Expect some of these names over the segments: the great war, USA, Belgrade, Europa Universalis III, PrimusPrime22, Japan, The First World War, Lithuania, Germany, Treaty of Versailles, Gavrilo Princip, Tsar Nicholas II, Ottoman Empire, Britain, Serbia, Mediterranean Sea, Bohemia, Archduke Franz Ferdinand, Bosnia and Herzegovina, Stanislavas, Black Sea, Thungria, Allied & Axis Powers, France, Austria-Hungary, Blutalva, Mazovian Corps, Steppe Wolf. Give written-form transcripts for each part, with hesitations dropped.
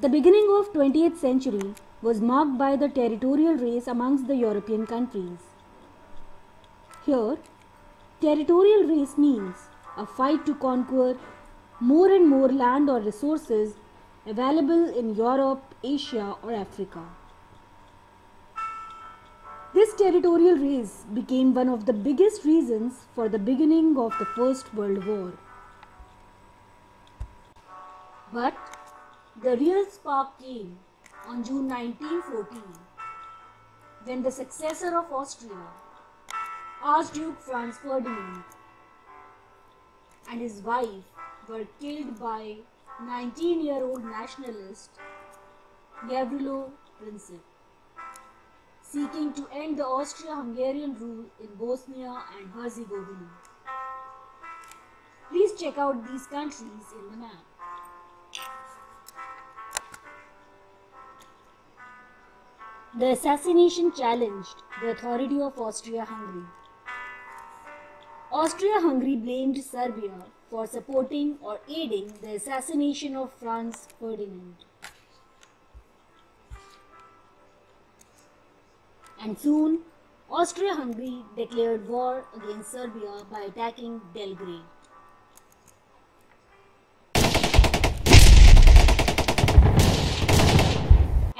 The beginning of 20th century was marked by the territorial race amongst the European countries. Here, territorial race means a fight to conquer more and more land or resources available in Europe, Asia or Africa. This territorial race became one of the biggest reasons for the beginning of the First World War. But the real spark came on June 1914, when the successor of Austria, Archduke Franz Ferdinand, and his wife were killed by 19-year-old nationalist Gavrilo Princip, seeking to end the Austria-Hungarian rule in Bosnia and Herzegovina. Please check out these countries in the map. The assassination challenged the authority of Austria-Hungary. Austria-Hungary blamed Serbia for supporting or aiding the assassination of Franz Ferdinand. And soon, Austria-Hungary declared war against Serbia by attacking Belgrade.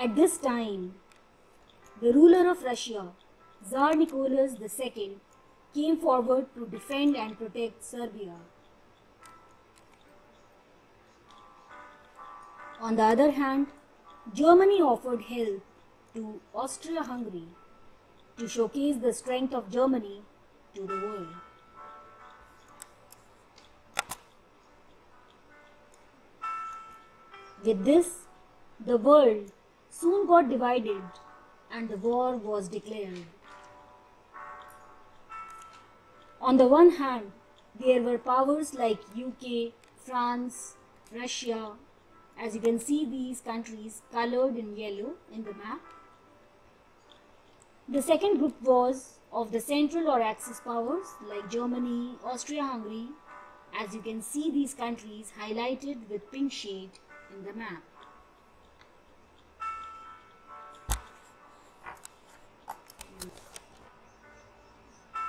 At this time, the ruler of Russia, Tsar Nicholas II, came forward to defend and protect Serbia. On the other hand, Germany offered help to Austria-Hungary to showcase the strength of Germany to the world. With this, the world soon got divided and the war was declared. On the one hand, there were powers like UK, France, Russia. As you can see, these countries colored in yellow in the map. The second group was of the central or Axis powers like Germany, Austria-Hungary. As you can see, these countries highlighted with pink shade in the map.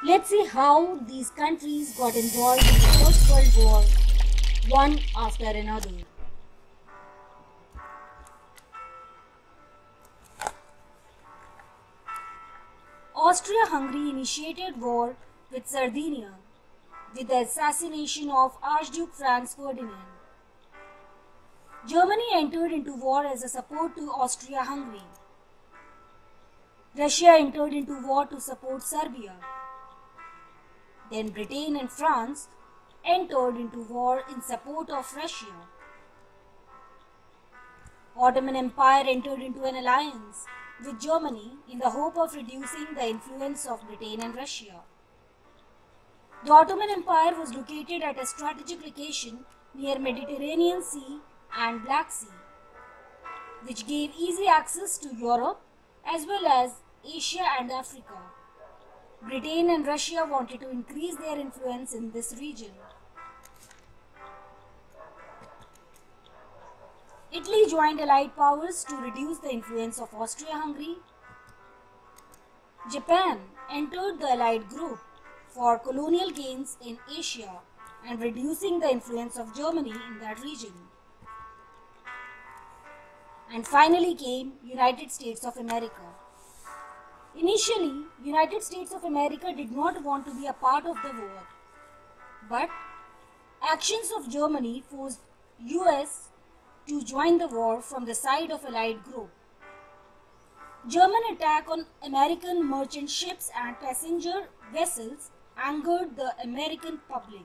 Let's see how these countries got involved in the First World War, one after another. Austria-Hungary initiated war with Sardinia with the assassination of Archduke Franz Ferdinand. Germany entered into war as a support to Austria-Hungary. Russia entered into war to support Serbia. Then Britain and France entered into war in support of Russia. Ottoman Empire entered into an alliance with Germany in the hope of reducing the influence of Britain and Russia. The Ottoman Empire was located at a strategic location near Mediterranean Sea and Black Sea, which gave easy access to Europe as well as Asia and Africa. Britain and Russia wanted to increase their influence in this region. Italy joined Allied powers to reduce the influence of Austria-Hungary. Japan entered the Allied group for colonial gains in Asia and reducing the influence of Germany in that region. And finally came United States of America. Initially, United States of America did not want to be a part of the war, but actions of Germany forced US to join the war from the side of Allied group. German attack on American merchant ships and passenger vessels angered the American public.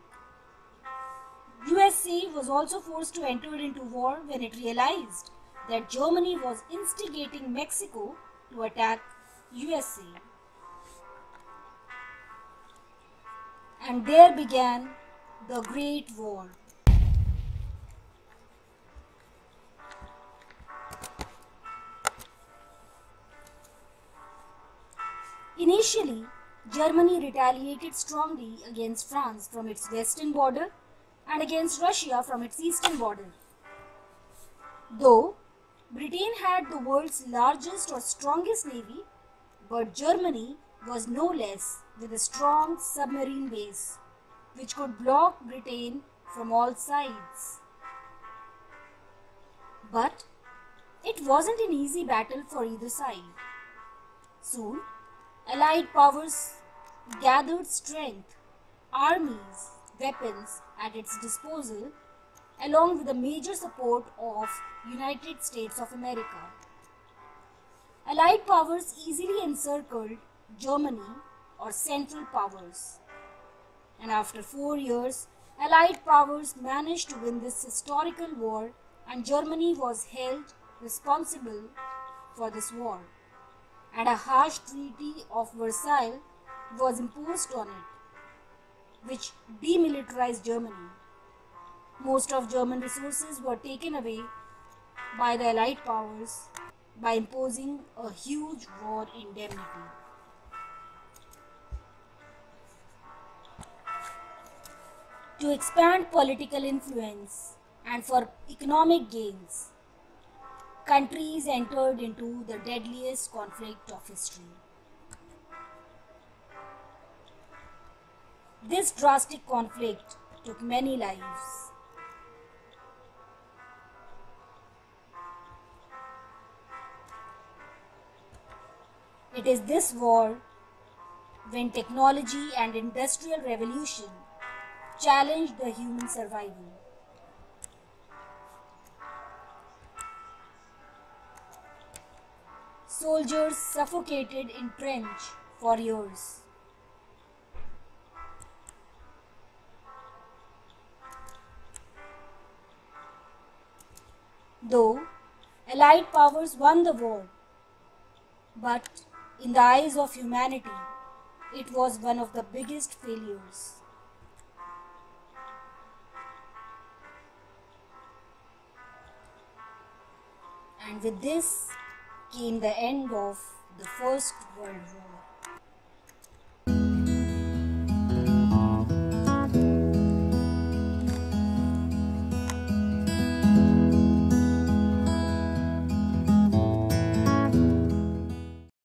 USA was also forced to enter into war when it realized that Germany was instigating Mexico to attack USA, and there began the Great War. Initially, Germany retaliated strongly against France from its western border and against Russia from its eastern border. Though Britain had the world's largest or strongest navy, but Germany was no less, with a strong submarine base, which could block Britain from all sides. But it wasn't an easy battle for either side. Soon, Allied powers gathered strength, armies, weapons at its disposal, along with the major support of United States of America. Allied powers easily encircled Germany or Central Powers. And after 4 years, Allied powers managed to win this historical war, and Germany was held responsible for this war. And a harsh Treaty of Versailles was imposed on it, which demilitarized Germany. Most of German resources were taken away by the Allied powers by imposing a huge war indemnity. To expand political influence and for economic gains, countries entered into the deadliest conflict of history. This drastic conflict took many lives. It is this war when technology and industrial revolution challenged the human survival. Soldiers suffocated in trench for years. Though Allied powers won the war, but in the eyes of humanity, it was one of the biggest failures. And with this came the end of the First World War.